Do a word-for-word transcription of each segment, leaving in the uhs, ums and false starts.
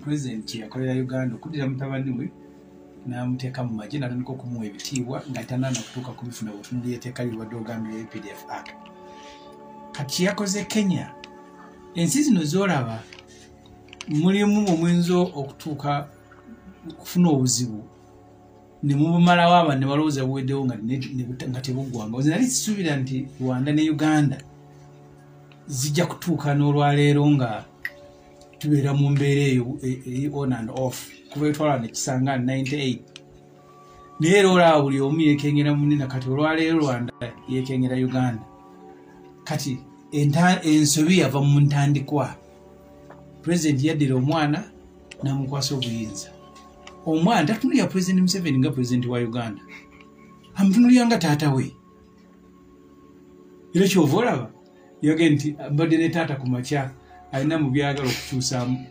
President yakolera Uganda okudira mutabani we na muteka mu majina niko kumuwe bitiwa ngatanana kutuka kubifuna otunde yeteka libadde ogambye P D F Act. Kati yakoze Kenya ensi zino zoraba mulimu omwenzo okutuuka kufuna obuzibu ne mu mara waba ne baloza wedewo nga ne tebugwanga zinali zisubira nti Rwanda ne Uganda zijja kutuuka n'olwaleero nga tubeera mu mbeera eyo on and off kuba etwala ne kisanga ninety-eight naye era olaba buli omu yeekengera munne kati olwaleero Rwanda yeekengera Uganda kati ensobi yava mu ntandikwa Pulezidenti yaddira omwana n'amukwasa obuyinza omwana tatunulya Pulezidenti Museveni nga Pulezidenti wa Uganda amutunulya nga taata we era kyova olaba yagenti mbadde ne taata ku makya alina mu byagala okukyusaamu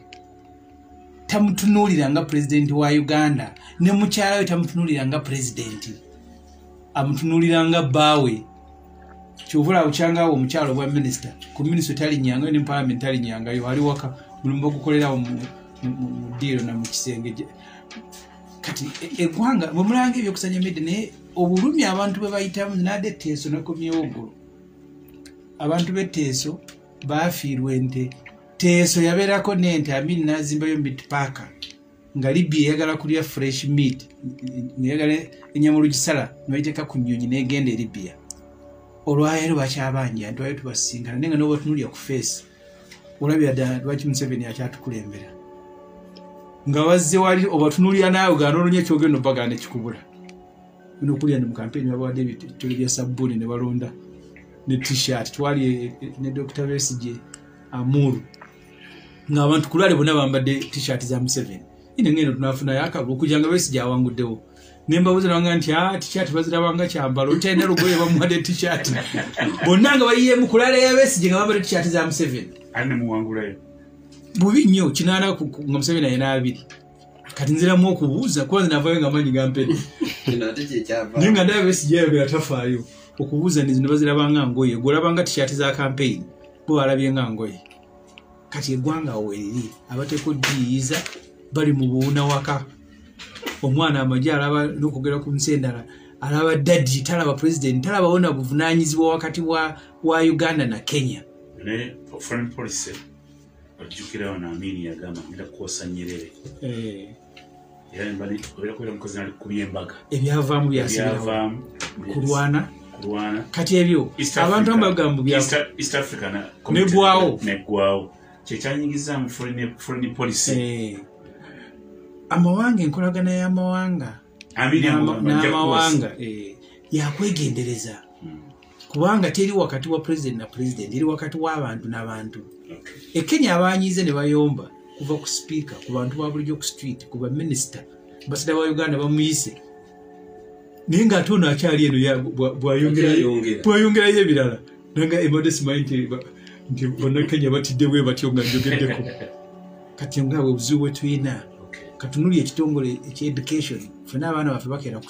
tamutunuulira nga Pulezidenti wa Uganda ne mukyala we tamutunuulira nga Pulezidenti amutunuulira nga bbaawe kyova olaba okyangawo omukyala obwa Minisita ku Minisita talinyangayo ne Palamenti talinyangayo ali waka mulumba okukolerawo mu ddiiro na mu kisenge kati eggwanga bwe mulanga ebyokusanya midde naye obulumi abantu bwe bayitamu nadde etteeso nakomyewo oggulu abantu b'etteeso baafiirwa ente teeso yabeerako n'ente Amini n'azimbayo meat paaka nga Libya eyagala kulya fresh meat neyagala ennyama olugisala noyiteka ku nnyonyi n'egenda e Libya olwaleero bakyabanja nti wayo tubasisinkana naye nga n'obatunulya ku feesi olabira ddala lwaki Museveni akyatukulembera nga bazze wali obatunulya naawe ganoonya ekyogenda obbagaana ekikubula nokulya ne mu kampeeni babawadde ebitole bya sabbuuni ne balonda ne t-shirt twali ne Doctor Besige Amuru nga abantu kulale bonna bambadde t-shirt za Museveni ine ngendo tunafuna yaka okujanga Besige awanguddewo nemba buzira wanga nti ah t-shirt bazirabanga kyambalo utende lugoye bamuwadde t-shirt bonna nga baliye mu kulale ya Besige nga bambadde t-shirt za Museveni ane muwangulayo bubi nnyo kinaana nga Museveni ayina abiri kati nziramu okubuuza kuba navayo nga manyi gampeni naye nga ndaba Besige eyo yatafaayo okubuuza nizino bazirabanga ngoye golabanga t-shirt za campaign bo alabye nga ngoye kati eggwanga weriri abateko diiza bali mu buwuna waka omwana amajja alaba n'okugera ku nsi endala alaba daddi talaba president talaba wona buvunaanyizibwa wakati wa, wa Uganda na Kenya ne foreign policy ojjukira wana Amini yagamba ngira kukosa Nyerere eh era mbali kubera kubera mukozi nali kubiyembaga ebyavaamu byasibira kulwana kati ebyo abantu ambagambo bya East Africa na negwao negwao kyekyanyigiza mu foreign foreign policy eh amawanga enkolagana y'amawanga Amini n'amawanga eh yakwegendereza kubanga teri wakati wa president na president eri wakati w'abantu n'abantu e Kenya abanyize ne bayomba kuva ku speaker ku bantu ba bulijjo ku street ku ba minister basida wa Uganda bamuyise ninga atona akyali eno ya bwayongera yebirala nanga emodesi mainti ndi bonakenya batiddewe batyo nga njogeddeko kati ngawe obuzibu bwe tuyina katunuli ekitongole ekye education funa abaana baffe bakeera ku